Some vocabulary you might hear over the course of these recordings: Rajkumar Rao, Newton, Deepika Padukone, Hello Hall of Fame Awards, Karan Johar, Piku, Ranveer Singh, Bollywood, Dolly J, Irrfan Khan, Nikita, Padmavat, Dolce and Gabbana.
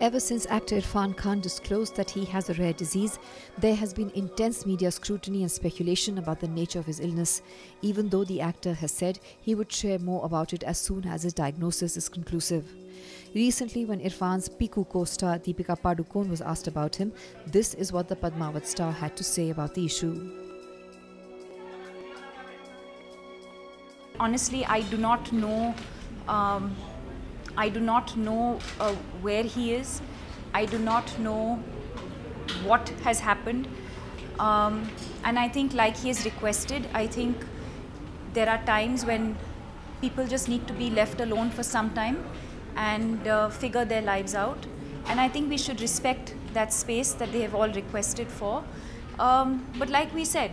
Ever since actor Irrfan Khan disclosed that he has a rare disease, there has been intense media scrutiny and speculation about the nature of his illness, even though the actor has said he would share more about it as soon as his diagnosis is conclusive. Recently, when Irrfan's Piku co-star Deepika Padukone was asked about him, this is what the Padmavat star had to say about the issue. Honestly, I do not know where he is. I do not know what has happened. And I think, like he has requested, I think there are times when people just need to be left alone for some time and figure their lives out. And I think we should respect that space that they have all requested for. But like we said,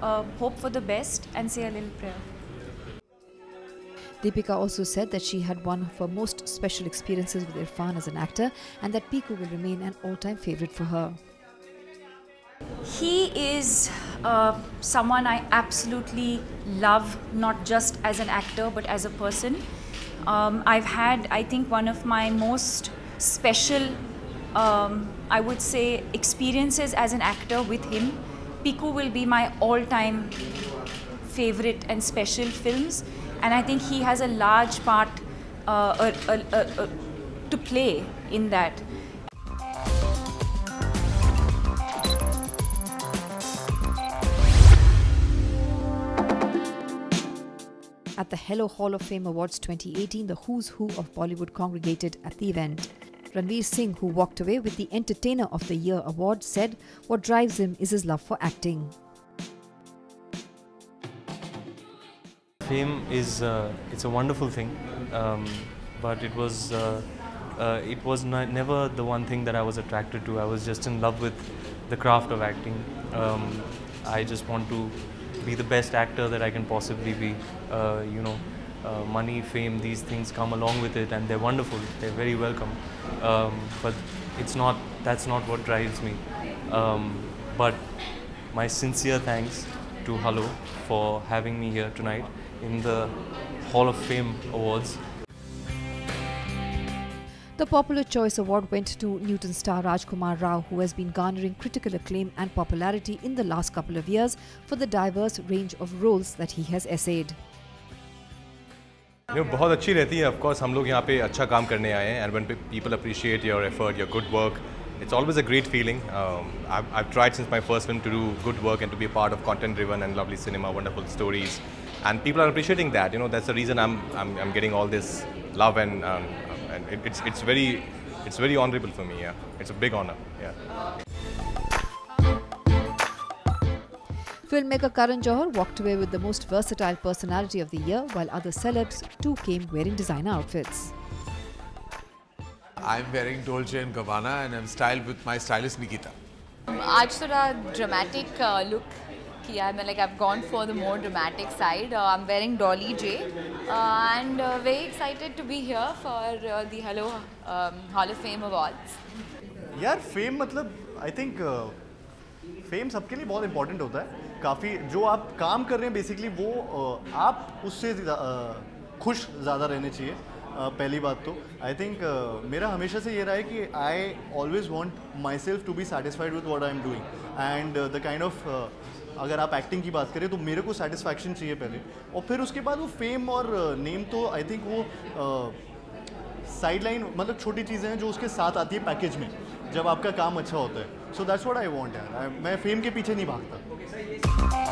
hope for the best and say a little prayer. Deepika also said that she had one of her most special experiences with Irrfan as an actor and that Piku will remain an all-time favourite for her. He is someone I absolutely love, not just as an actor but as a person. I've had, I think, one of my most special, I would say, experiences as an actor with him. Piku will be my all-time favourite and special films. And I think he has a large part to play in that. At the Hello Hall of Fame Awards 2018, the who's who of Bollywood congregated at the event. Ranveer Singh, who walked away with the Entertainer of the Year award, said what drives him is his love for acting. Fame is it's a wonderful thing, but it was never the one thing that I was attracted to. I was just in love with the craft of acting. I just want to be the best actor that I can possibly be. Money, fame, these things come along with it, and they're wonderful. They're very welcome, but that's not what drives me. But my sincere thanks to Hello for having me here tonight in the Hall of Fame Awards. The Popular Choice Award went to Newton star Rajkumar Rao, who has been garnering critical acclaim and popularity in the last couple of years for the diverse range of roles that he has essayed. You know, बहुत अच्छी रहती है. Of course, हम लोग यहाँ पे अच्छा काम करने आए हैं, and when people appreciate your effort, your good work, it's always a great feeling. I've tried since my first film to do good work and to be a part of content-driven and lovely cinema, wonderful stories, and people are appreciating that. You know, that's the reason I'm getting all this love, and it's very honourable for me. Yeah, it's a big honour. Yeah. Filmmaker Karan Johar walked away with the most versatile personality of the year, while other celebs too came wearing designer outfits. I'm wearing Dolce and Gabbana, and I'm styled with my stylist Nikita. Aaj thoda dramatic look kiya hai. I've gone for the more dramatic side. I'm wearing Dolly J, and very excited to be here for the Hello Hall of Fame Awards. Yaar, fame matlab I think fame sabke liye bahut important hota hai. Kafi jo aap kaam kar rahe hain basically wo aap usse khush zyada rehne chahiye. पहली बात तो I think मेरा हमेशा से ये रहा है कि I always want myself to be satisfied with what I am doing and the kind of अगर आप एक्टिंग की बात करें तो मेरे को सेटिस्फैक्शन चाहिए पहले और फिर उसके बाद वो फेम और नेम तो आई थिंक वो साइड लाइन मतलब छोटी चीज़ें हैं जो उसके साथ आती है पैकेज में जब आपका काम अच्छा होता है so that's what I want यार मैं फेम के पीछे नहीं भागता.